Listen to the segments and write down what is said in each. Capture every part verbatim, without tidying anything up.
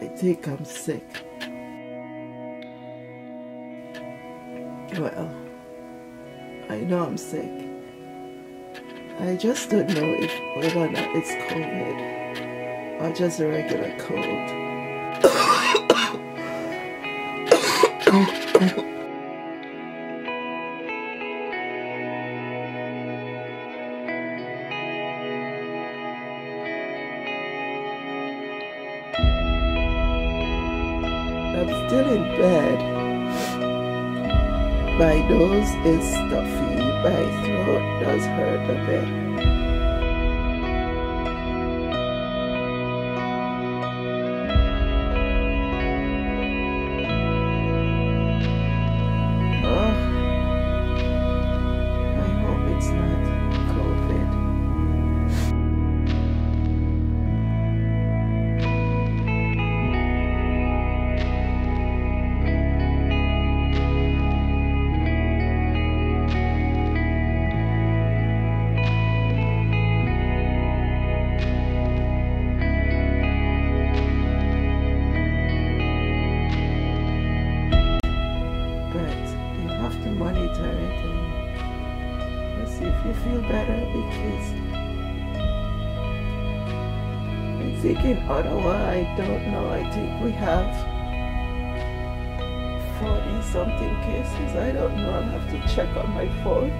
I think I'm sick. Well, I know I'm sick. I just don't know if whether or not it's COVID or just a regular cold. I'm still in bed. My nose is stuffy. My throat does hurt a bit. Oh, I hope it's not COVID. Monitor it and let's see if you feel better, because I think in Ottawa, I don't know, I think we have forty something cases. I don't know, I'll have to check on my phone.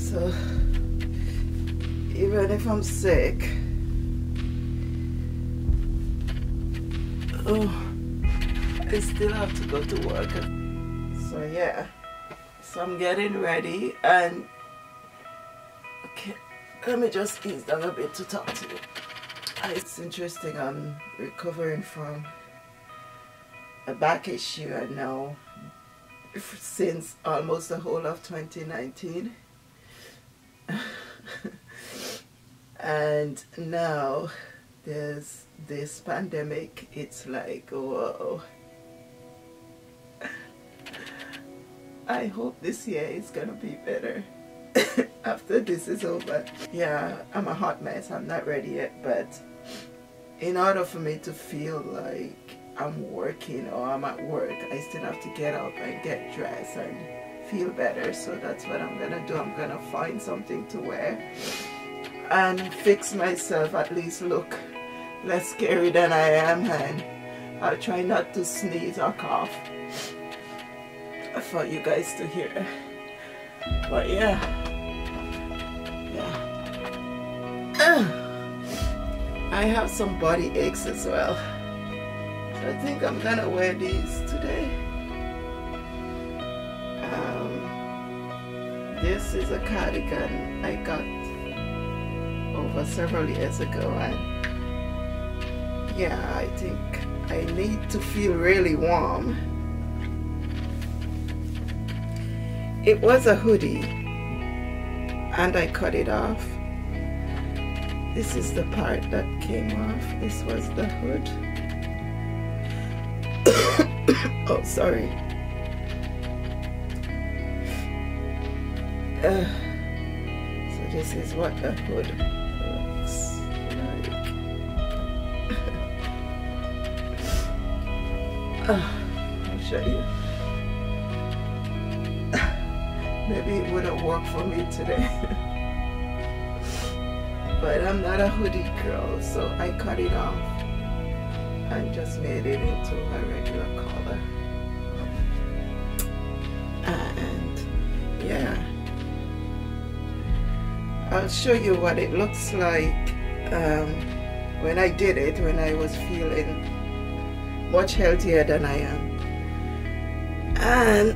So, even if I'm sick, oh, I still have to go to work. So yeah, so I'm getting ready and, okay, let me just ease down a bit to talk to you. It's interesting, I'm recovering from a back issue and now, since almost the whole of twenty nineteen. And now there's this pandemic. It's like, whoa. I hope this year is gonna be better after this is over. Yeah, I'm a hot mess. I'm not ready yet, but in order for me to feel like I'm working or I'm at work, I still have to get up and get dressed and feel better. So that's what I'm gonna do. I'm gonna find something to wear and fix myself, at least look less scary than I am, and I'll try not to sneeze or cough for you guys to hear. But yeah, yeah, I have some body aches as well, so I think I'm gonna wear these today. This is a cardigan I got over several years ago, and yeah, I think I need to feel really warm. It was a hoodie and I cut it off. This is the part that came off. This was the hood. Oh, sorry. Uh, so this is what a hood looks like. uh, I'll show you. Maybe it wouldn't work for me today. But I'm not a hoodie girl, so I cut it off and just made it into a regular collar. And yeah, I'll show you what it looks like um, when I did it, when I was feeling much healthier than I am. And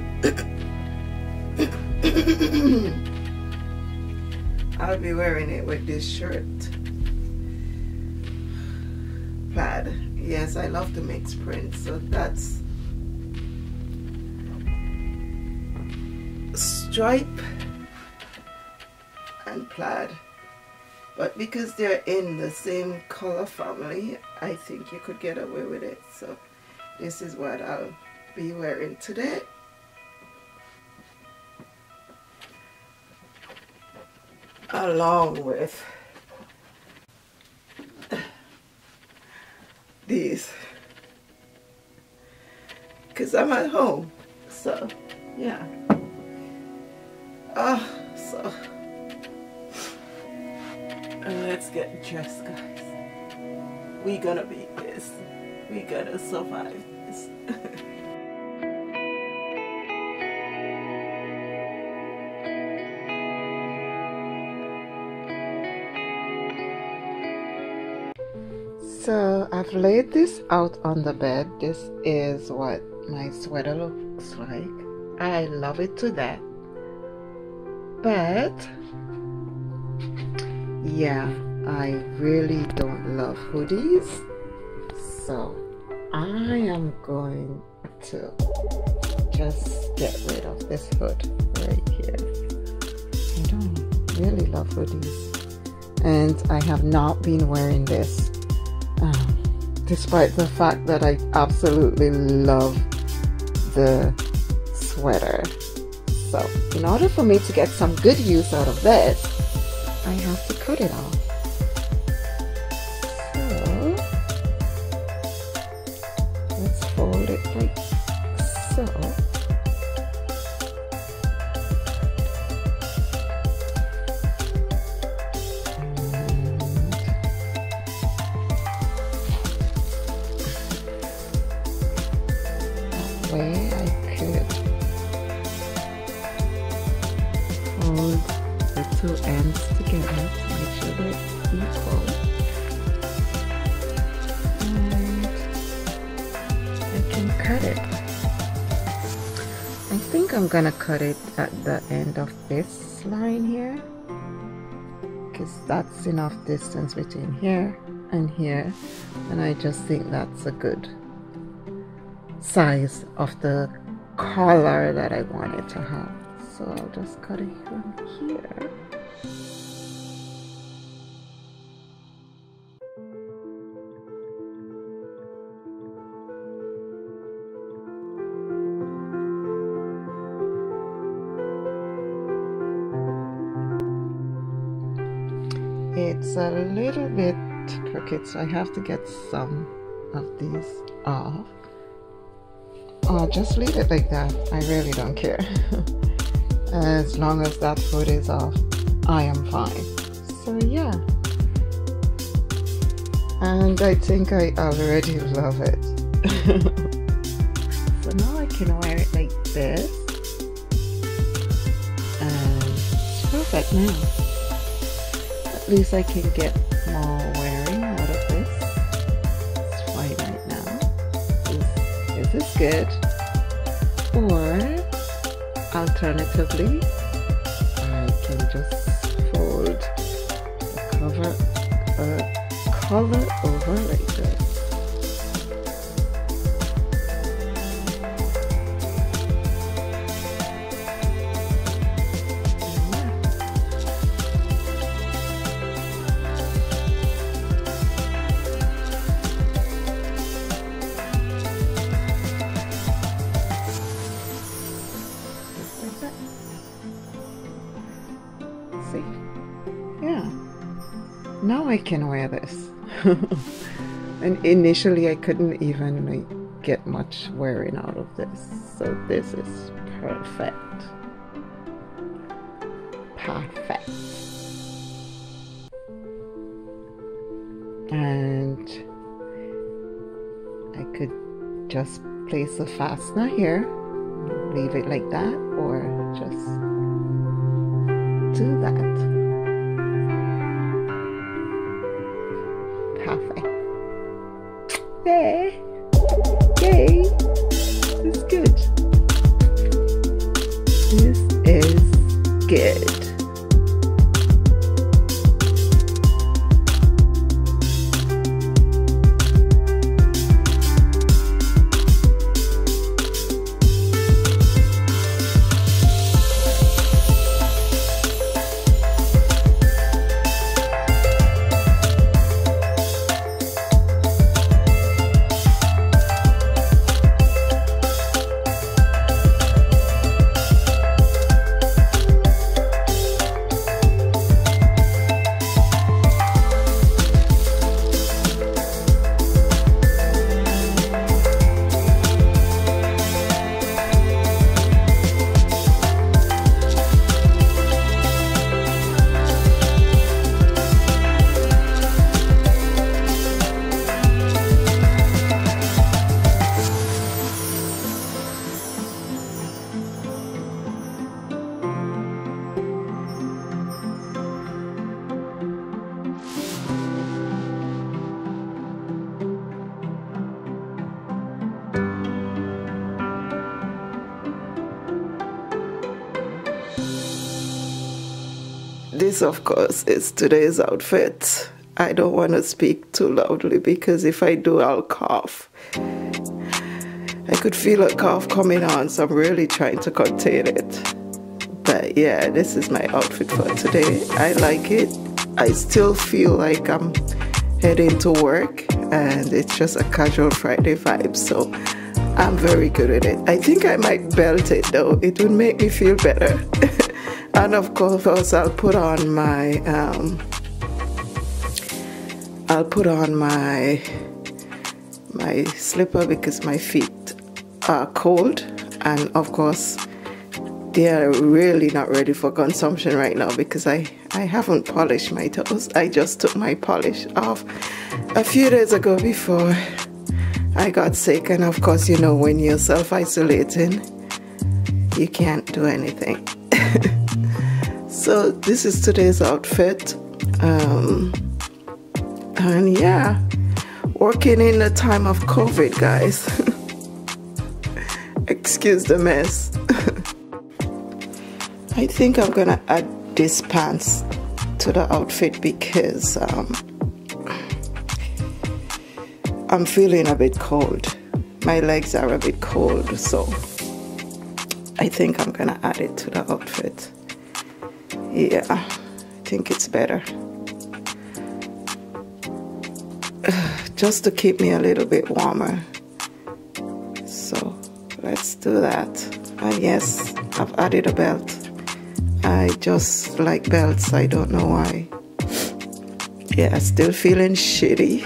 I'll be wearing it with this shirt pad. Yes, I love to mix prints, so that's stripe and plaid, but because they're in the same color family, I think you could get away with it. So this is what I'll be wearing today. Along with these, because I'm at home, so yeah. Oh, so and let's get dressed, guys. We're gonna beat this, we're gonna survive this. So I've laid this out on the bed. This is what my sweater looks like. I love it to death. But yeah, I really don't love hoodies. So I am going to just get rid of this hood right here. I don't really love hoodies. And I have not been wearing this. Um, despite the fact that I absolutely love the sweater. So in order for me to get some good use out of this, I have to cut it off. So let's fold it like so. Way I could hold the two ends together to make sure they're equal, and I can cut it. I think I'm gonna cut it at the end of this line here, because that's enough distance between here and here, and I just think that's a good size of the collar that I want it to have. So I'll just cut it from here. It's a little bit crooked, so I have to get some of these off. Oh, just leave it like that. I really don't care. As long as that foot is off, I am fine. So yeah, and I think I already love it. So now I can wear it like this, and it's perfect now. At least I can get more wearing out of this. It's fine right now. This is good. Or alternatively, I can just fold the cover, uh, cover over like this. See? Yeah, now I can wear this. And initially I couldn't even like, get much wearing out of this, so this is perfect. Perfect. And I could just place a fastener here, leave it like that, or just do that. Perfect. There. Yay. This is good. This is good. this, of course, is today's outfit. I don't want to speak too loudly because if I do, I'll cough. I could feel a cough coming on, so I'm really trying to contain it. But yeah, this is my outfit for today. I like it. I still feel like I'm heading to work and it's just a casual Friday vibe, so I'm very good at it. I think I might belt it though. It would make me feel better. And of course, I'll put on my um, I'll put on my my slipper because my feet are cold, and of course they are really not ready for consumption right now because I, I haven't polished my toes. I just took my polish off a few days ago before I got sick, and of course, you know, when you're self-isolating, you can't do anything. So this is today's outfit. Um, and yeah, working in the time of COVID, guys. Excuse the mess. I think I'm gonna add these pants to the outfit because um, I'm feeling a bit cold. My legs are a bit cold, so I think I'm gonna add it to the outfit. Yeah, I think it's better. Just to keep me a little bit warmer. So let's do that. And yes, I've added a belt. I just like belts, I don't know why. Yeah, still feeling shitty.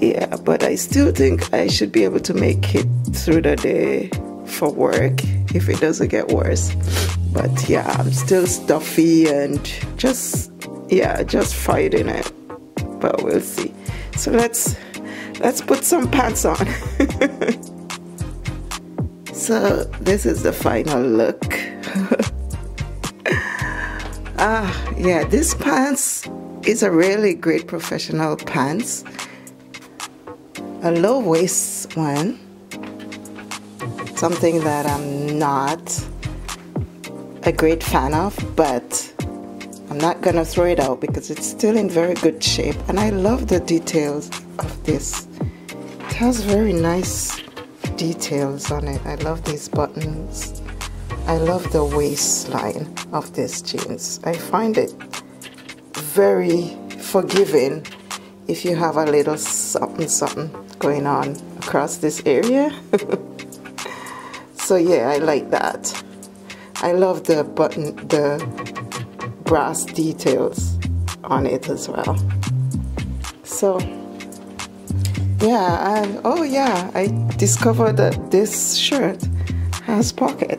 Yeah, but I still think I should be able to make it through the day for work if it doesn't get worse. But yeah, I'm still stuffy and just, yeah, just fighting it. But we'll see. So let's, let's put some pants on. So this is the final look. Ah, yeah, this pants is a really great professional pants. A low waist one. Something that I'm not a great fan of, but I'm not gonna throw it out because it's still in very good shape. And I love the details of this. It has very nice details on it. I love these buttons. I love the waistline of this jeans. I find it very forgiving if you have a little something something going on across this area. So yeah, I like that. I love the button, the brass details on it as well. So yeah, and oh yeah, I discovered that this shirt has pocket.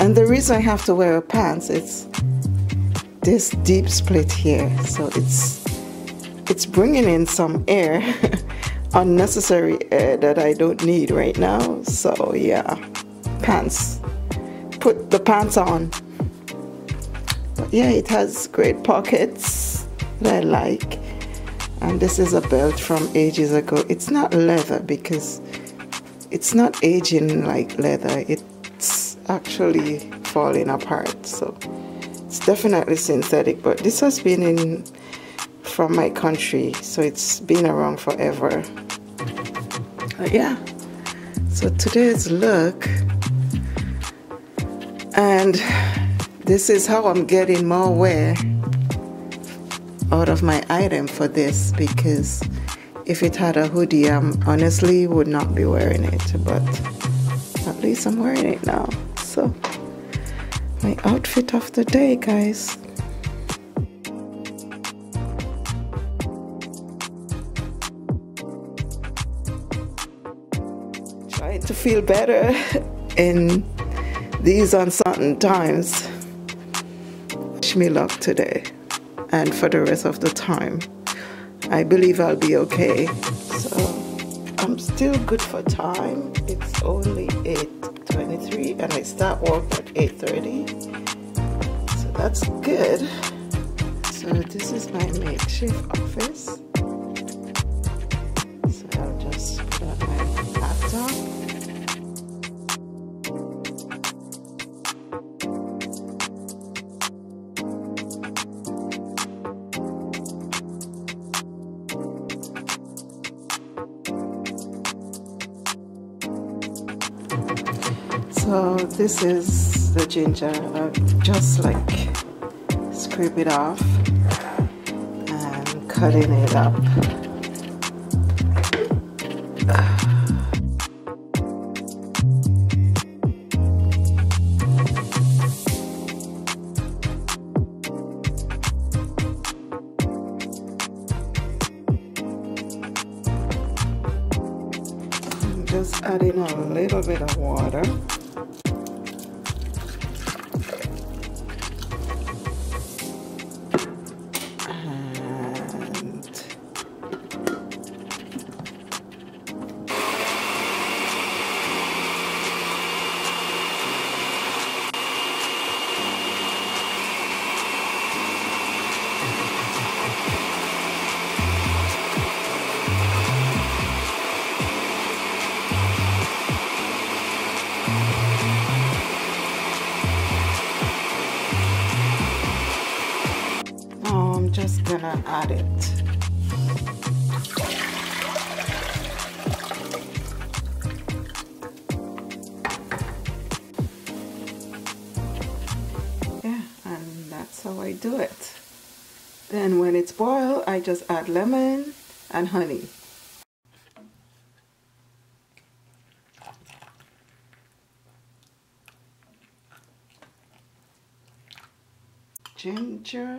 And the reason I have to wear a pants is this deep split here, so it's it's bringing in some air, unnecessary air that I don't need right now. So yeah, pants, put the pants on. But yeah, it has great pockets that I like, and this is a belt from ages ago. It's not leather because it's not aging like leather. It actually falling apart, so it's definitely synthetic, but this has been in from my country, so it's been around forever. But yeah, so today's look, and this is how I'm getting more wear out of my item for this, because if it had a hoodie, I honestly would not be wearing it, but at least I'm wearing it now. So, my outfit of the day, guys. Try to feel better in these uncertain times. Wish me luck today and for the rest of the time. I believe I'll be okay. So, I'm still good for time. It's only eight twenty-three and I start work at eight thirty, so that's good. So this is my makeshift office, so I'll just put on my laptop. So this is the ginger. I just like scrape it off and cutting it up. Just add in a little bit of water. And just gonna add it. Yeah, and that's how I do it. Then when it's boiled, I just add lemon and honey. Ginger.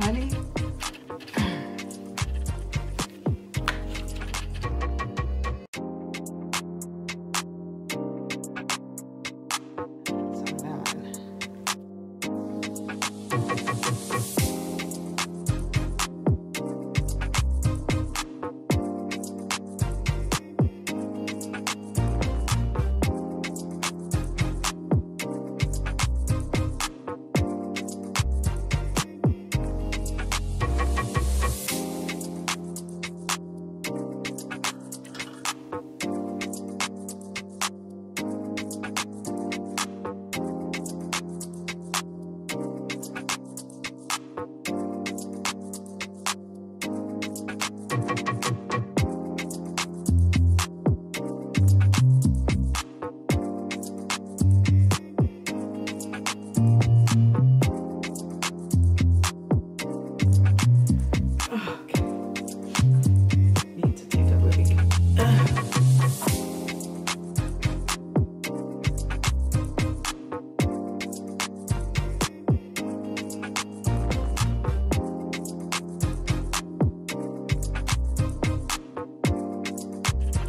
Honey.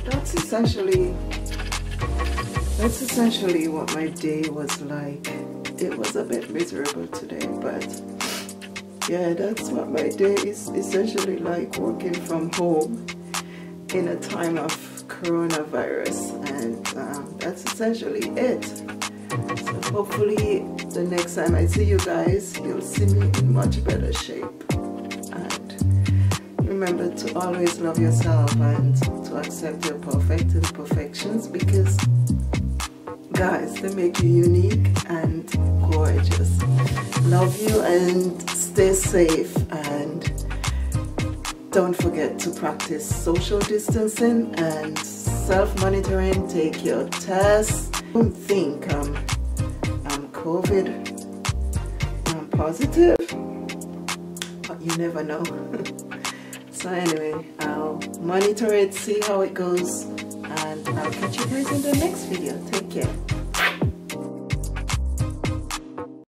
That's essentially, that's essentially what my day was like. It was a bit miserable today, but yeah, that's what my day is essentially like, working from home in a time of coronavirus, and um, that's essentially it. So hopefully the next time I see you guys, you'll see me in much better shape. Remember to always love yourself and to accept your perfect imperfections, because guys, they make you unique and gorgeous. Love you and stay safe, and don't forget to practice social distancing and self-monitoring. Take your tests. Don't think I'm, I'm COVID, I'm positive, but you never know. So anyway, I'll monitor it, see how it goes, and I'll catch you guys in the next video. Take care.